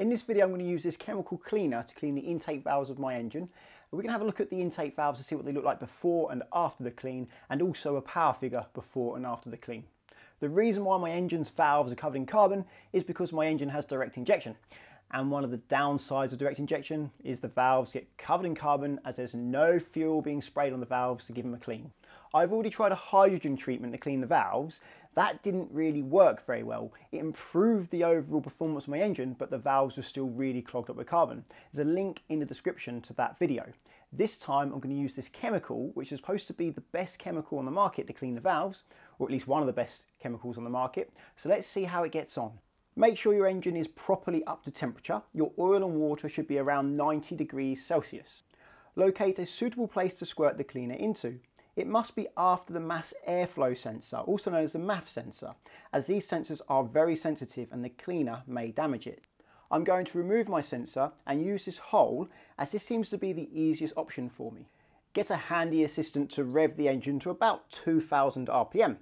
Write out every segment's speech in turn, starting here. In this video I'm going to use this chemical cleaner to clean the intake valves of my engine. We're going to have a look at the intake valves to see what they look like before and after the clean, and also a power figure before and after the clean. The reason why my engine's valves are covered in carbon is because my engine has direct injection, and one of the downsides of direct injection is the valves get covered in carbon as there's no fuel being sprayed on the valves to give them a clean. I've already tried a hydrogen treatment to clean the valves. That didn't really work very well. It improved the overall performance of my engine, but the valves were still really clogged up with carbon. There's a link in the description to that video. This time I'm going to use this chemical, which is supposed to be the best chemical on the market to clean the valves, or at least one of the best chemicals on the market. So let's see how it gets on. Make sure your engine is properly up to temperature. Your oil and water should be around 90 degrees Celsius. Locate a suitable place to squirt the cleaner into. It must be after the mass airflow sensor, also known as the MAF sensor, as these sensors are very sensitive and the cleaner may damage it. I'm going to remove my sensor and use this hole, as this seems to be the easiest option for me. Get a handy assistant to rev the engine to about 2000 RPM.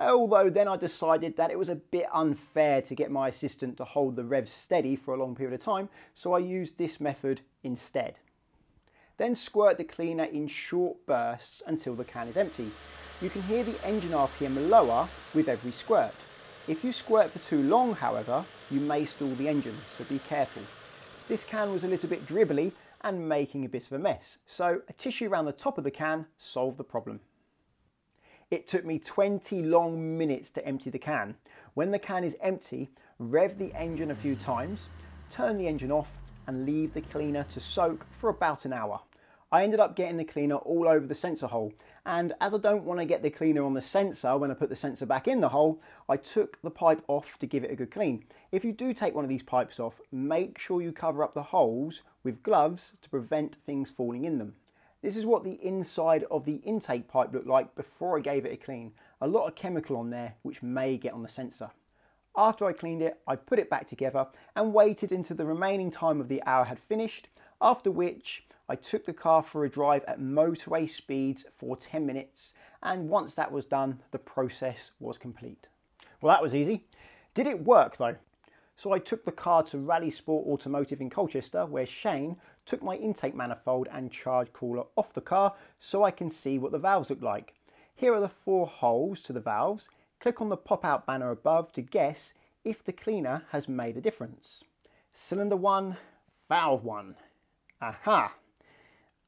Although then I decided that it was a bit unfair to get my assistant to hold the revs steady for a long period of time, so I used this method instead. Then squirt the cleaner in short bursts until the can is empty. You can hear the engine RPM lower with every squirt. If you squirt for too long, however, you may stall the engine, so be careful. This can was a little bit dribbly and making a bit of a mess, so a tissue around the top of the can solved the problem. It took me 20 long minutes to empty the can. When the can is empty, rev the engine a few times, turn the engine off and leave the cleaner to soak for about an hour. I ended up getting the cleaner all over the sensor hole, and as I don't want to get the cleaner on the sensor when I put the sensor back in the hole, I took the pipe off to give it a good clean. If you do take one of these pipes off, make sure you cover up the holes with gloves to prevent things falling in them. This is what the inside of the intake pipe looked like before I gave it a clean. A lot of chemical on there which may get on the sensor. After I cleaned it, I put it back together and waited until the remaining time of the hour had finished, after which I took the car for a drive at motorway speeds for 10 minutes, and once that was done, the process was complete. Well, that was easy. Did it work though? So I took the car to Rally Sport Automotive in Colchester, where Shane took my intake manifold and charge cooler off the car so I can see what the valves look like. Here are the four holes to the valves. Click on the pop-out banner above to guess if the cleaner has made a difference. Cylinder 1, valve 1. Aha!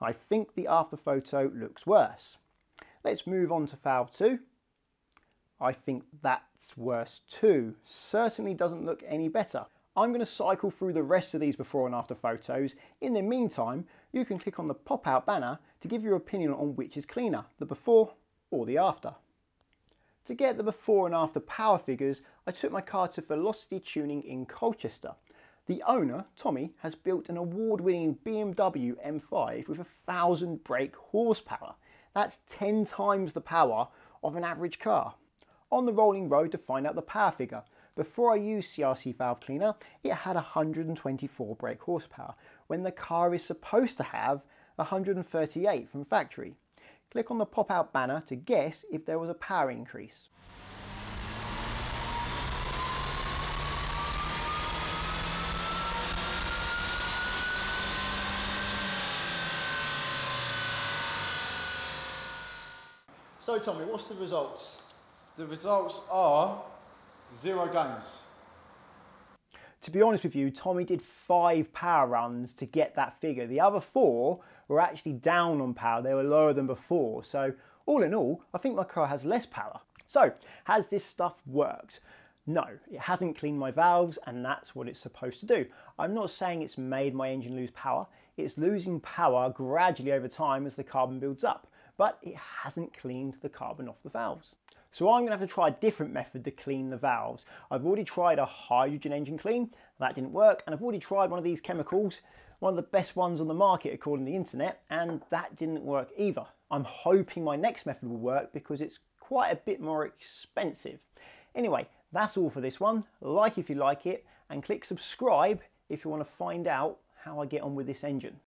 I think the after photo looks worse. Let's move on to valve 2. I think that's worse too. Certainly doesn't look any better. I'm going to cycle through the rest of these before and after photos. In the meantime, you can click on the pop-out banner to give your opinion on which is cleaner, the before or the after. To get the before and after power figures, I took my car to Velocity Tuning in Colchester. The owner, Tommy, has built an award-winning BMW M5 with 1000 brake horsepower. That's 10 times the power of an average car. On the rolling road to find out the power figure. Before I used CRC valve cleaner, it had 124 brake horsepower, when the car is supposed to have 138 from factory. Click on the pop-out banner to guess if there was a power increase. So Tommy, what's the results? The results are 0 gains. To be honest with you, Tommy did 5 power runs to get that figure. The other 4 were actually down on power. They were lower than before. So all in all, I think my car has less power. So has this stuff worked? No, it hasn't cleaned my valves, and that's what it's supposed to do. I'm not saying it's made my engine lose power. It's losing power gradually over time as the carbon builds up, but it hasn't cleaned the carbon off the valves. So I'm going to have to try a different method to clean the valves. I've already tried a hydrogen engine clean, that didn't work, and I've already tried one of these chemicals, one of the best ones on the market according to the internet, and that didn't work either. I'm hoping my next method will work because it's quite a bit more expensive. Anyway, that's all for this one. Like if you like it, and click subscribe if you want to find out how I get on with this engine.